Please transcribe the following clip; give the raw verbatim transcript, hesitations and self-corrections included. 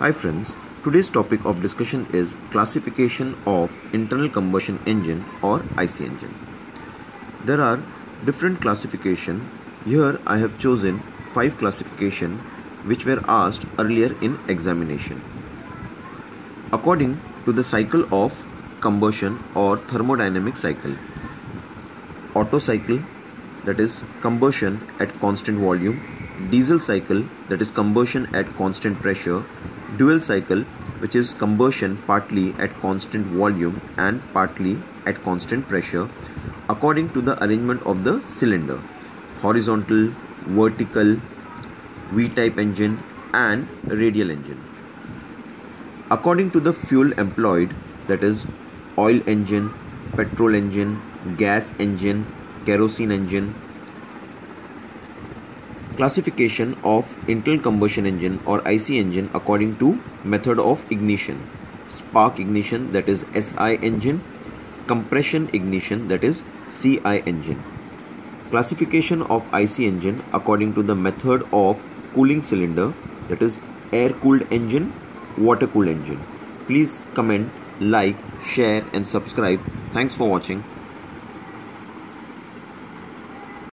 Hi friends, today's topic of discussion is classification of internal combustion engine or I C engine. There are different classification. Here I have chosen five classification which were asked earlier in examination. According to the cycle of combustion or thermodynamic cycle, Otto cycle, that is combustion at constant volume, diesel cycle, that is combustion at constant pressure, dual cycle, which is combustion partly at constant volume and partly at constant pressure, according to the arrangement of the cylinder, horizontal, vertical, V-type engine and radial engine. According to the fuel employed, that is oil engine, petrol engine, gas engine, kerosene engine. Classification of internal combustion engine or I C engine according to method of ignition: spark ignition, that is S I engine, compression ignition, that is C I engine. Classification of I C engine according to the method of cooling cylinder, that is air cooled engine, water cooled engine. Please comment, like, share and subscribe. Thanks for watching.